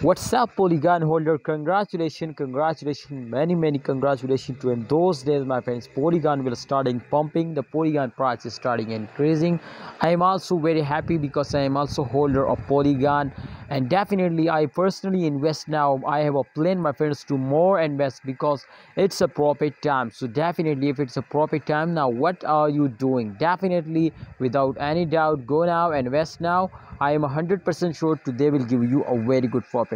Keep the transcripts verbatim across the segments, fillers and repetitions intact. What's up, Polygon holder? Congratulations, congratulations, many many congratulations to you. In those days, my friends, Polygon will starting pumping. The Polygon price is starting increasing. I am also very happy because I am also holder of Polygon, and definitely I personally invest now. I have a plan, my friends, to more invest because it's a profit time. So definitely, if it's a profit time now, what are you doing? Definitely, without any doubt, go now and invest now. I am one hundred percent sure today will give you a very good profit.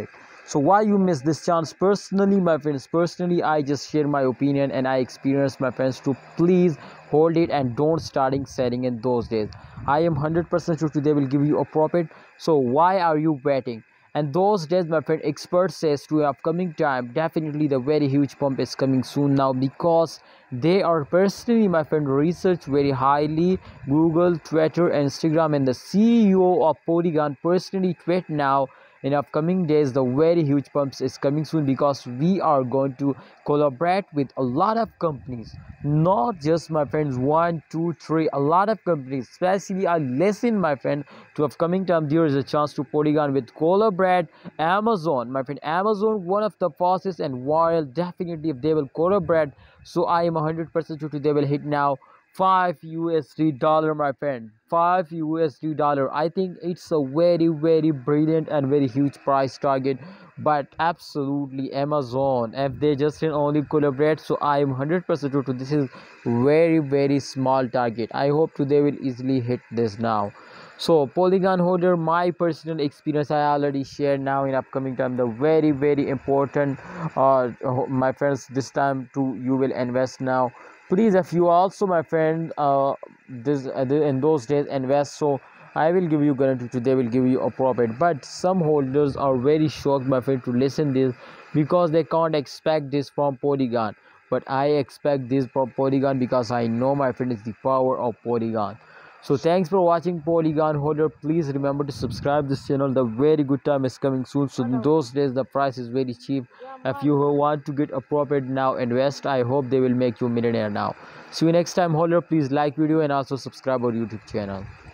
So why you miss this chance? Personally, my friends, personally I just share my opinion and I experience, my friends, to please hold it and don't starting selling in those days. I am one hundred percent sure today will give you a profit. So why are you betting? And those days, my friend, expert says to upcoming time, definitely the very huge pump is coming soon now because they are personally, my friend, research very highly. Google, Twitter, Instagram, and the C E O of Polygon personally tweet now in upcoming days the very huge pumps is coming soon because we are going to collaborate with a lot of companies, not just, my friends, one two three, a lot of companies. Especially I listen, my friend, to upcoming time there is a chance to Polygon with collaborate Amazon, my friend. Amazon, one of the fastest and wild, definitely if they will collaborate, so I am one hundred percent sure they will hit now five U S D dollar, my friend, five U S D dollar. I think it's a very very brilliant and very huge price target, but absolutely Amazon, if they just can only collaborate, so I am one hundred percent sure to this is very very small target. I hope today will easily hit this now. So Polygon holder, my personal experience I already shared now in upcoming time the very very important, uh my friends, this time too you will invest now. Please, if you also, my friend, uh this uh, in those days invest, so I will give you guarantee today will give you a profit. But some holders are very shocked, my friend, to listen this because they can't expect this from Polygon, but I expect this from Polygon because I know, my friend, is the power of Polygon. So thanks for watching, Polygon holder. Please remember to subscribe this channel. The very good time is coming soon. So in those days the price is very cheap. If you want to get a profit now, invest. I hope they will make you millionaire now. See you next time, holder. Please like video and also subscribe our YouTube channel.